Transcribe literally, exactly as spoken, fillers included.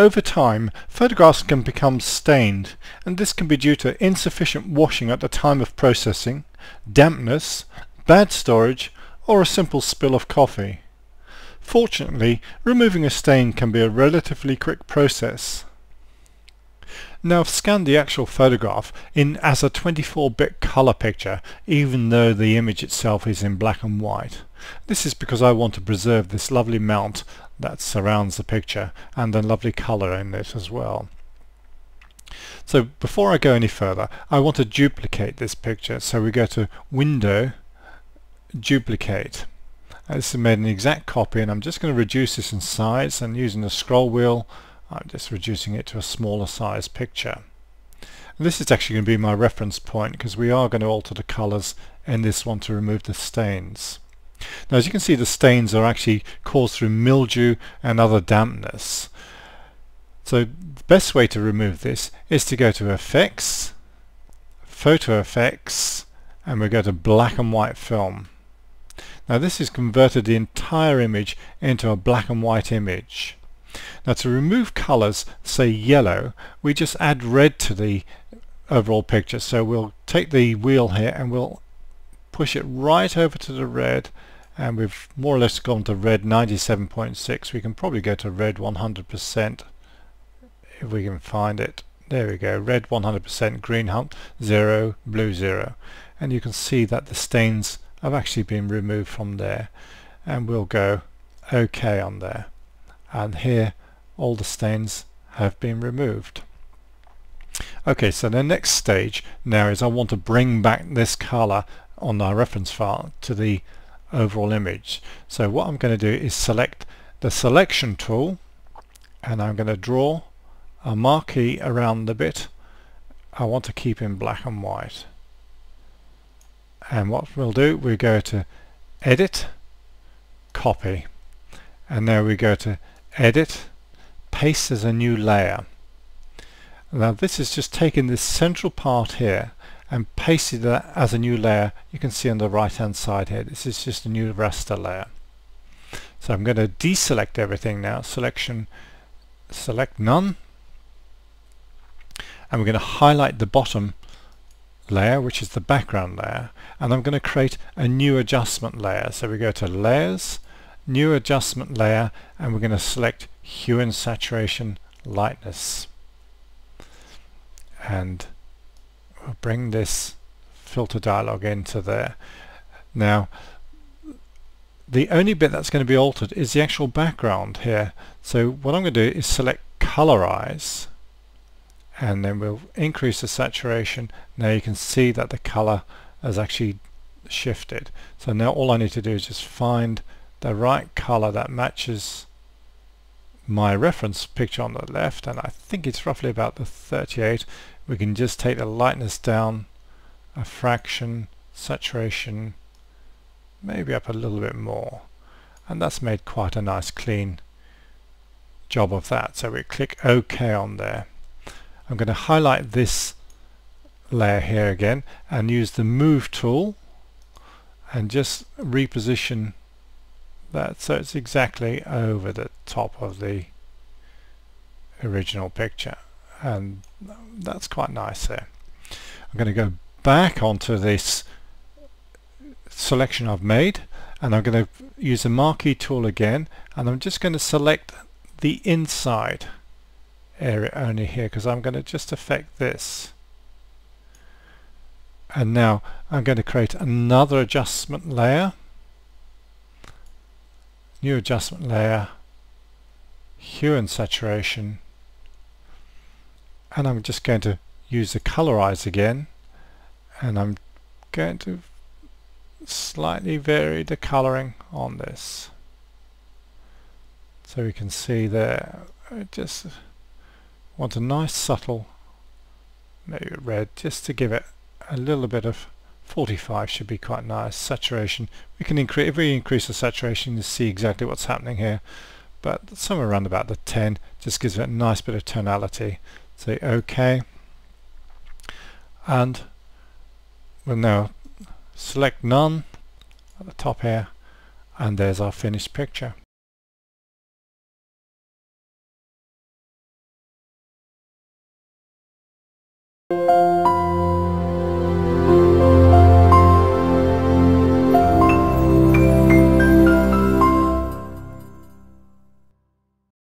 Over time, photographs can become stained, and this can be due to insufficient washing at the time of processing, dampness, bad storage, or a simple spill of coffee. Fortunately, removing a stain can be a relatively quick process. Now I've scanned the actual photograph in as a twenty-four bit color picture, even though the image itself is in black and white. This is because I want to preserve this lovely mount that surrounds the picture and the lovely color in it as well. So before I go any further, I want to duplicate this picture, so we go to Window, Duplicate. This is made an exact copy, and I'm just going to reduce this in size, and using the scroll wheel I'm just reducing it to a smaller size picture. And this is actually going to be my reference point, because we are going to alter the colors in this one to remove the stains. Now, as you can see, the stains are actually caused through mildew and other dampness. So the best way to remove this is to go to Effects, Photo Effects, and we go to Black and White Film. Now this has converted the entire image into a black and white image. Now to remove colors, say yellow, we just add red to the overall picture. So we'll take the wheel here and we'll push it right over to the red, and we've more or less gone to red ninety-seven point six. We can probably go to red one hundred percent if we can find it. There we go, red one hundred percent, green hump zero, blue zero, and you can see that the stains have actually been removed from there, and we'll go OK on there. And here all the stains have been removed. Okay, so the next stage now is I want to bring back this color on our reference file to the overall image. So what I'm going to do is select the selection tool, and I'm going to draw a marquee around the bit I want to keep in black and white. And what we'll do, we go to Edit, Copy, and now we go to Edit, Paste as a new layer. Now this is just taking this central part here and pasted that as a new layer. You can see on the right hand side here, this is just a new raster layer. So I'm going to deselect everything now, selection, select none, and we're going to highlight the bottom layer, which is the background layer, and I'm going to create a new adjustment layer. So we go to Layers, New Adjustment Layer, and we're going to select Hue and Saturation, Lightness, and we'll bring this filter dialog into there. Now the only bit that's going to be altered is the actual background here, so what I'm going to do is select Colorize, and then we'll increase the saturation. Now you can see that the color has actually shifted. So now all I need to do is just find the right color that matches my reference picture on the left, and I think it's roughly about the thirty-eight. We can just take the lightness down a fraction, saturation maybe up a little bit more, and that's made quite a nice clean job of that. So we click OK on there. I'm going to highlight this layer here again and use the Move tool and just reposition that so it's exactly over the top of the original picture, and that's quite nice there. I'm going to go back onto this selection I've made, and I'm going to use the marquee tool again, and I'm just going to select the inside area only here, because I'm going to just affect this. And now I'm going to create another adjustment layer, new adjustment layer, hue and saturation, and I'm just going to use the colorize again, and I'm going to slightly vary the coloring on this, so we can see there, just want a nice subtle maybe red just to give it a little bit of forty-five, should be quite nice. Saturation, we can increase, if we increase the saturation you see exactly what's happening here, but somewhere around about the ten just gives it a nice bit of tonality. Say OK, and we'll now select none at the top here, and there's our finished picture. you.